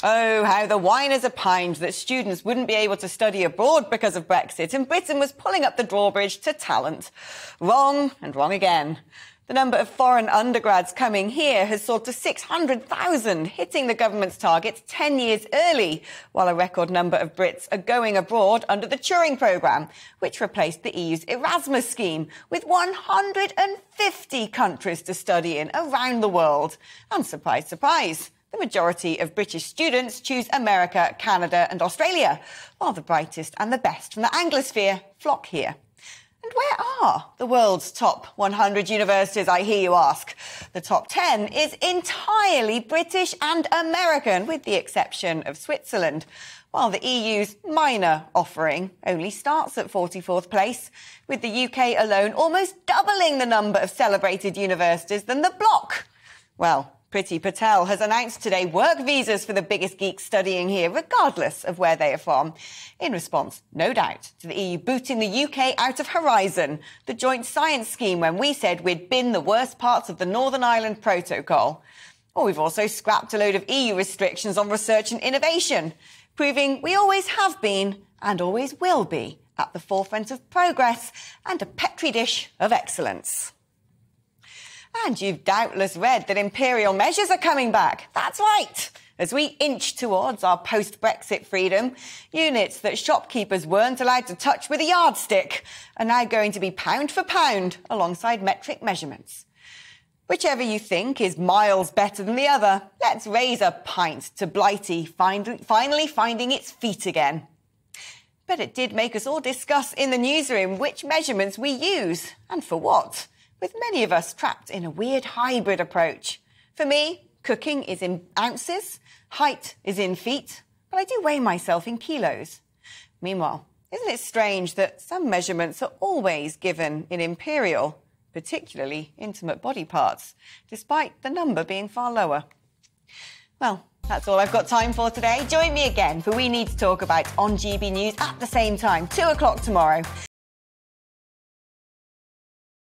Oh, how the wine is a pint that students wouldn't be able to study abroad because of Brexit, and Britain was pulling up the drawbridge to talent. Wrong, and wrong again. The number of foreign undergrads coming here has soared to 600,000, hitting the government's target 10 years early, while a record number of Brits are going abroad under the Turing programme, which replaced the EU's Erasmus scheme, with 150 countries to study in around the world. And surprise, surprise, the majority of British students choose America, Canada and Australia, while the brightest and the best from the Anglosphere flock here. And where are the world's top 100 universities, I hear you ask? The top 10 is entirely British and American, with the exception of Switzerland, while the EU's minor offering only starts at 44th place, with the UK alone almost doubling the number of celebrated universities than the bloc. Well, Priti Patel has announced today work visas for the biggest geeks studying here, regardless of where they are from, in response, no doubt, to the EU booting the UK out of Horizon, the joint science scheme when we said we'd bin the worst parts of the Northern Ireland Protocol. Or we've also scrapped a load of EU restrictions on research and innovation, proving we always have been and always will be at the forefront of progress and a petri dish of excellence. And you've doubtless read that imperial measures are coming back. That's right. As we inch towards our post-Brexit freedom, units that shopkeepers weren't allowed to touch with a yardstick are now going to be pound for pound alongside metric measurements. Whichever you think is miles better than the other, let's raise a pint to Blighty finally finding its feet again. But it did make us all discuss in the newsroom which measurements we use and for what, with many of us trapped in a weird hybrid approach. For me, cooking is in ounces, height is in feet, but I do weigh myself in kilos. Meanwhile, isn't it strange that some measurements are always given in imperial, particularly intimate body parts, despite the number being far lower? Well, that's all I've got time for today. Join me again for We Need to Talk About on GB News at the same time, 2 o'clock tomorrow.